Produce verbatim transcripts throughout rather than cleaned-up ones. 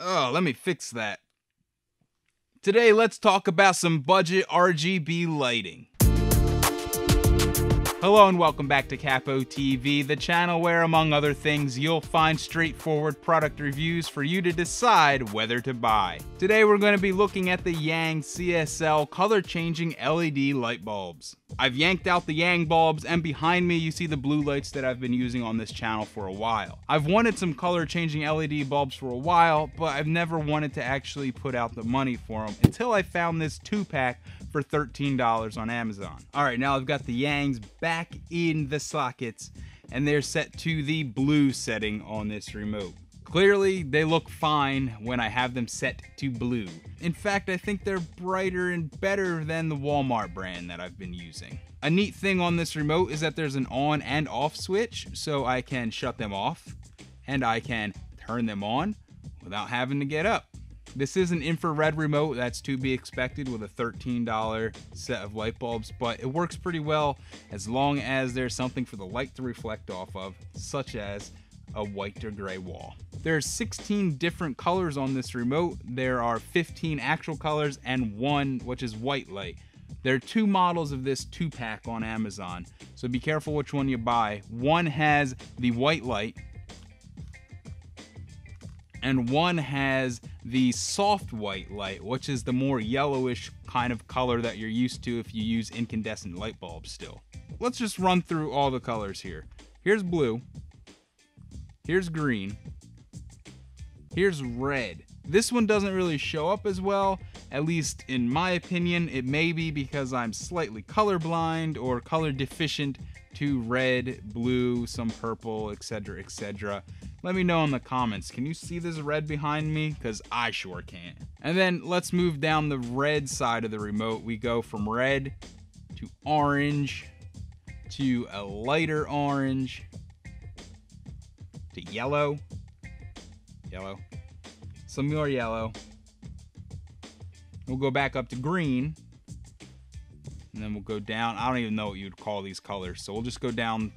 Oh, let me fix that. Today, let's talk about some budget R G B lighting. Hello and welcome back to CapOhTV, the channel where, among other things, you'll find straightforward product reviews for you to decide whether to buy. Today we're going to be looking at the Yang C S L color-changing L E D light bulbs. I've yanked out the Yang bulbs, and behind me you see the blue lights that I've been using on this channel for a while. I've wanted some color-changing L E D bulbs for a while, but I've never wanted to actually put out the money for them until I found this two-pack for thirteen dollars on Amazon. Alright, now I've got the Yangs back Back in the sockets, and they're set to the blue setting on this remote. Clearly, they look fine when I have them set to blue. In fact, I think they're brighter and better than the Walmart brand that I've been using. A neat thing on this remote is that there's an on and off switch, so I can shut them off and I can turn them on without having to get up. This is an infrared remote, that's to be expected with a thirteen dollar set of light bulbs, but it works pretty well as long as there's something for the light to reflect off of, such as a white or gray wall. There are sixteen different colors on this remote. There are fifteen actual colors and one which is white light. There are two models of this two-pack on Amazon, so be careful which one you buy. One has the white light, and one has the soft white light, which is the more yellowish kind of color that you're used to if you use incandescent light bulbs still. Let's just run through all the colors here. Here's blue, here's green, here's red. This one doesn't really show up as well, at least in my opinion. It may be because I'm slightly colorblind or color deficient to red, blue, some purple, et cetera, et cetera. Let me know in the comments, can you see this red behind me? Because I sure can't. And then let's move down the red side of the remote. We go from red to orange to a lighter orange to yellow, yellow, some more yellow. We'll go back up to green, and then we'll go down. I don't even know what you'd call these colors, so we'll just go down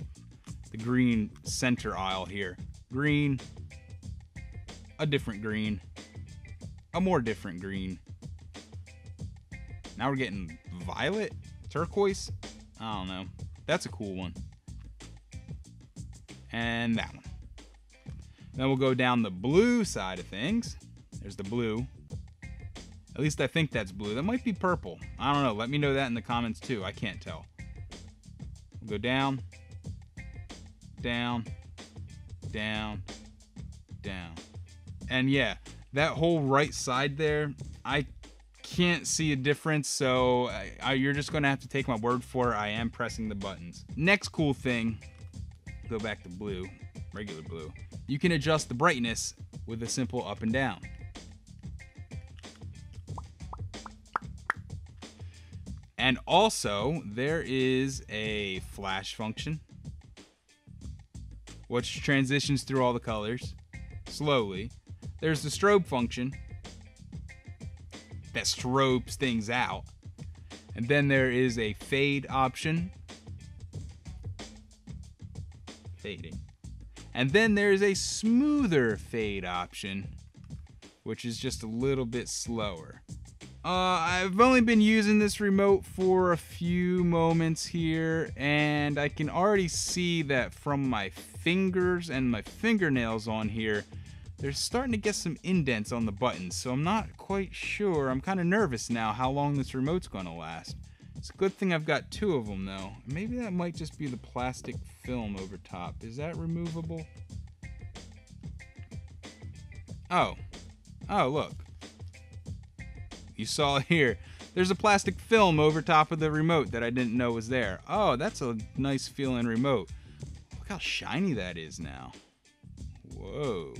the green center aisle here. Green, a different green, a more different green. Now we're getting violet, turquoise, I don't know. That's a cool one. And that one. Then we'll go down the blue side of things. There's the blue. At least I think that's blue. That might be purple. I don't know. Let me know that in the comments too. I can't tell. We'll go down, down, down, down. And yeah, that whole right side there, I can't see a difference, so I, I, you're just gonna have to take my word for it. I am pressing the buttons. Next cool thing, go back to blue, regular blue. You can adjust the brightness with a simple up and down. And also, there is a flash function, which transitions through all the colors slowly. There's the strobe function that strobes things out. And then there is a fade option. Fading. And then there's a smoother fade option, which is just a little bit slower. Uh, I've only been using this remote for a few moments here, and I can already see that from my fingers and my fingernails on here, they're starting to get some indents on the buttons, so I'm not quite sure. I'm kind of nervous now how long this remote's going to last. It's a good thing I've got two of them, though. Maybe that might just be the plastic film over top. Is that removable? Oh. Oh, look. You saw here, there's a plastic film over top of the remote that I didn't know was there. Oh, that's a nice feeling remote. Look how shiny that is now. Whoa.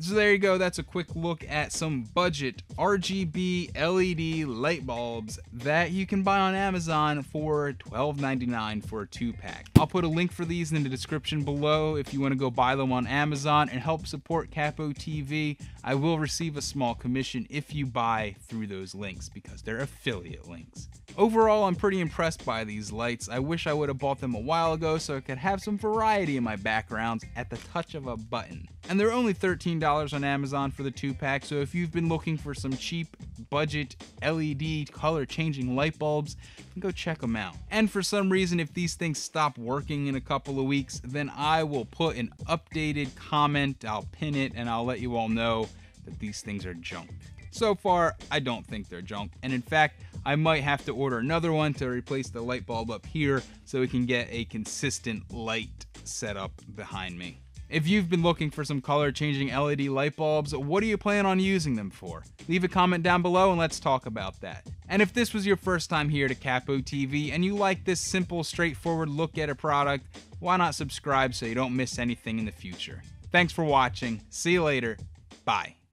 So there you go, that's a quick look at some budget R G B L E D light bulbs that you can buy on Amazon for twelve ninety-nine for a two-pack. I'll put a link for these in the description below if you want to go buy them on Amazon and help support CapOhTV. I will receive a small commission if you buy through those links because they're affiliate links. Overall, I'm pretty impressed by these lights. I wish I would have bought them a while ago so I could have some variety in my backgrounds at the touch of a button. And they're only thirteen dollars. dollars on Amazon for the two-pack, so if you've been looking for some cheap, budget, L E D color-changing light bulbs, go check them out. And for some reason, if these things stop working in a couple of weeks, then I will put an updated comment, I'll pin it, and I'll let you all know that these things are junk. So far, I don't think they're junk, and in fact, I might have to order another one to replace the light bulb up here so we can get a consistent light setup behind me. If you've been looking for some color-changing L E D light bulbs, what do you plan on using them for? Leave a comment down below and let's talk about that. And if this was your first time here to CapOhTV and you like this simple, straightforward look at a product, why not subscribe so you don't miss anything in the future? Thanks for watching. See you later. Bye.